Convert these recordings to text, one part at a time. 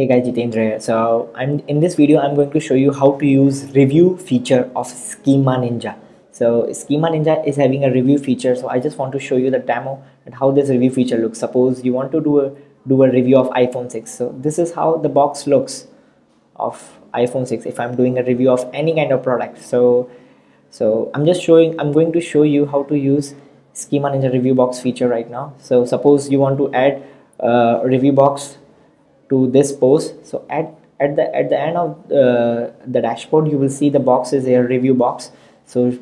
Hey guys, Jitendra here. So in this video I'm going to show you how to use review feature of Schema Ninja. So Schema Ninja is having a review feature, so I just want to show you the demo and how this review feature looks. Suppose you want to do a review of iPhone 6. So this is how the box looks of iPhone 6 if I'm doing a review of any kind of product. So I'm going to show you how to use Schema Ninja review box feature right now. So suppose you want to add a review box to this post. So at the end of the dashboard you will see the box is a review box. So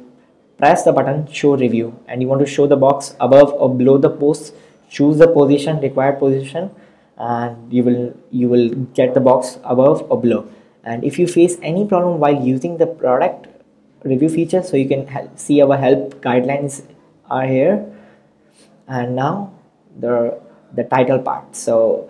press the button show review, and you want to show the box above or below the post. Choose the position, required position, and you will get the box above or below. And if you face any problem while using the product review feature, so you can see our help guidelines are here. And now the title part. So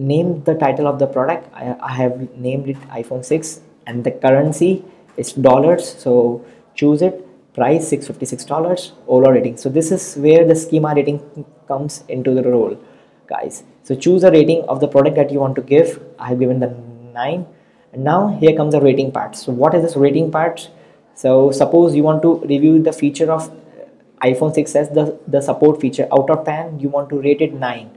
name the title of the product. I have named it iPhone 6, and the currency is dollars, so choose it. Price $656. Overall rating. So this is where the schema rating comes into the role, guys. So choose a rating of the product that you want to give. I have given the 9, and now here comes the rating part. So what is this rating part? So suppose you want to review the feature of iPhone 6 as the support feature. Out of 10 you want to rate it 9.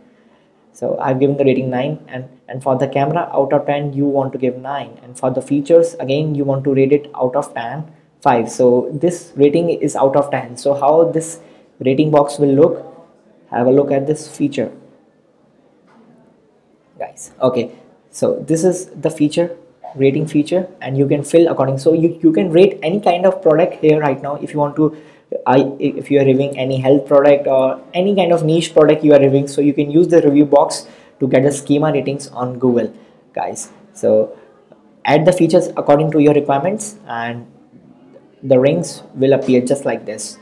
So I've given the rating 9, and for the camera out of 10 you want to give 9, and for the features again you want to rate it out of 10 5. So this rating is out of 10. So how this rating box will look? Have a look at this feature, guys. Okay, so this is the feature rating feature, and you can fill according. So you can rate any kind of product here right now. If you want to if you are reviewing any health product or any kind of niche product you are reviewing, so you can use the review box to get the schema ratings on Google, guys. So add the features according to your requirements, and the rings will appear just like this.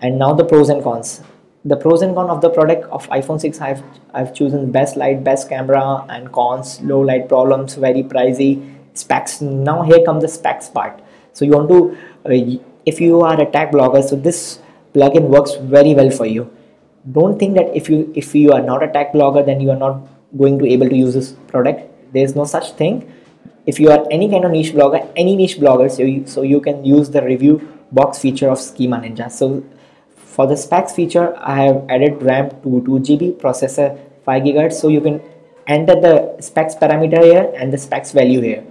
And now the pros and cons. The pros and cons of the product of iPhone 6, I've chosen best light, best camera, and cons, low light problems, very pricey, specs. Now here comes the specs part. So you want to if you are a tech blogger, so this plugin works very well for you. Don't think that if you are not a tech blogger, then you are not going to able to use this product. There is no such thing. If you are any kind of niche blogger, so you can use the review box feature of Schema Ninja. So for the specs feature, I have added RAM to 2 GB, processor 5 GHz. So you can enter the specs parameter here and the specs value here.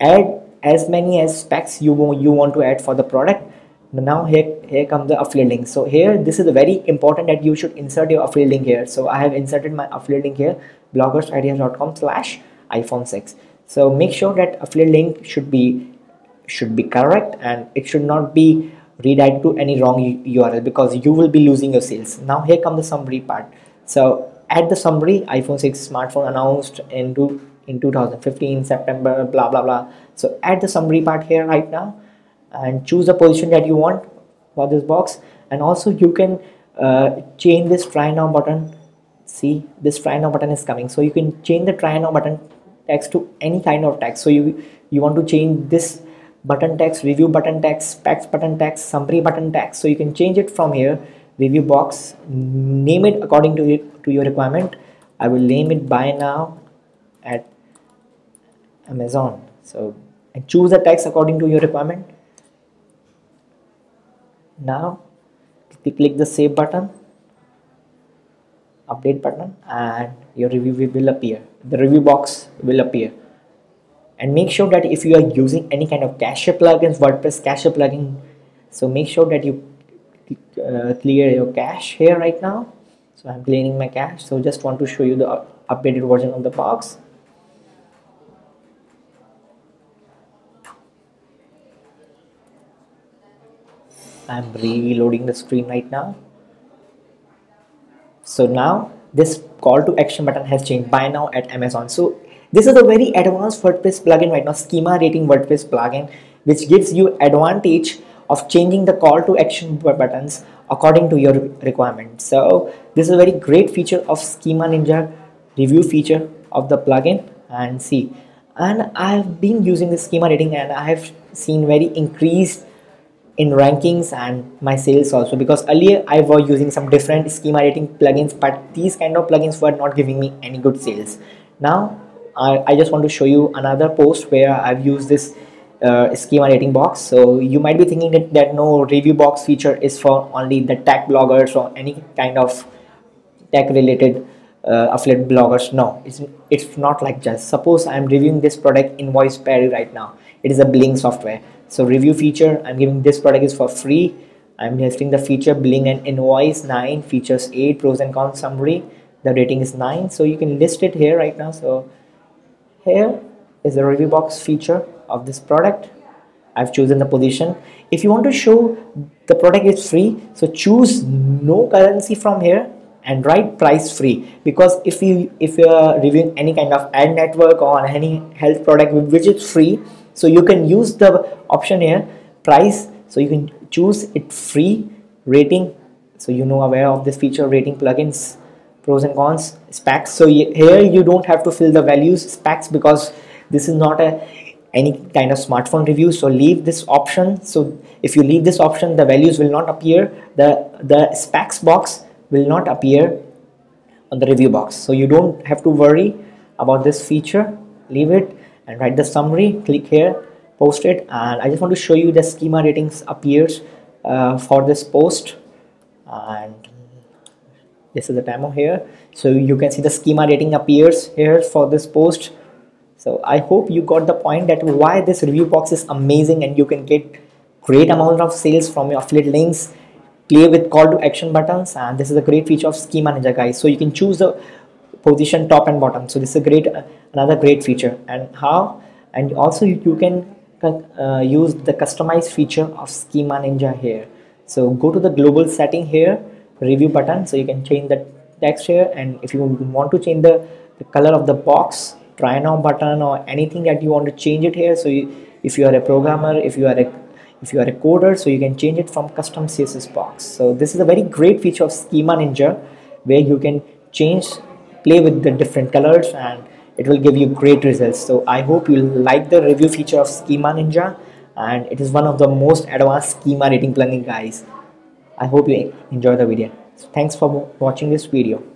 Add as many as specs you want to add for the product. Now here comes the affiliate link. So here this is very important that you should insert your affiliate link here. So I have inserted my affiliate link here, bloggersideas.com/iPhone 6. So make sure that affiliate link should be correct, and it should not be redirected to any wrong URL, because you will be losing your sales. Now here comes the summary part. So at the summary, iPhone 6 smartphone announced in 2015 September, blah blah blah. So add the summary part here right now, and choose the position that you want for this box. And also you can change this try now button. See, this try now button is coming, so you can change the try now button text to any kind of text. So you want to change this button text, review button text, specs button text, summary button text. So you can change it from here, review box. Name it according to your requirement. I will name it buy now at Amazon. So and choose the text according to your requirement. Now click the save button, update button, and your review will appear. The review box will appear. And make sure that if you are using any kind of cache plugins, WordPress cache plugin, so make sure that you clear your cache here right now. So I'm cleaning my cache. So just want to show you the updated version of the box. I'm reloading the screen right now. So now this call to action button has changed, buy now at Amazon. So this is a very advanced WordPress plugin right now, Schema Rating WordPress plugin, which gives you advantage of changing the call to action buttons according to your requirement. So this is a very great feature of Schema Ninja review feature of the plugin. And see, and I have been using the schema rating, and I have seen very increased in rankings and my sales also, because earlier I was using some different schema rating plugins, but these kind of plugins were not giving me any good sales. Now I just want to show you another post where I've used this schema rating box. So you might be thinking that no, review box feature is for only the tech bloggers or any kind of tech related affiliate bloggers. No, it's not like just suppose I'm reviewing this product InvoicePerry right now. It is a billing software. So review feature, I'm giving this product is for free. I'm listing the feature billing and invoice 9, features 8, pros and cons summary. The rating is 9. So you can list it here right now. So here is the review box feature of this product. I've chosen the position. If you want to show the product is free, so choose no currency from here and write price free, because if you're reviewing any kind of ad network or any health product which is free, so you can use the option here price, so you can choose it free. Rating, so you know aware of this feature, rating plugins, pros and cons, specs. So here you don't have to fill the values specs, because this is not any kind of smartphone review, so leave this option. So if you leave this option, the values will not appear, the specs box will not appear on the review box, so you don't have to worry about this feature. Leave it and write the summary, click here, post it, and I just want to show you the schema ratings appears for this post, and this is the demo here. So you can see the schema rating appears here for this post. So I hope you got the point that why this review box is amazing and you can get great amount of sales from your affiliate links. Play with call to action buttons, and this is a great feature of Schema Ninja, guys. So you can choose the position top and bottom. So this is a great another great feature. And how, and also you can use the customized feature of Schema Ninja here. So go to the global setting here, review button, so you can change the text here, and if you want to change the color of the box, try now button or anything that you want to change it here. So if you are a programmer, if you are a coder, so you can change it from custom CSS box. So this is a very great feature of Schema Ninja, where you can change, play with the different colors, and it will give you great results. So I hope you like the review feature of Schema Ninja, and it is one of the most advanced schema rating plugin, guys. I hope you enjoy the video. So thanks for watching this video.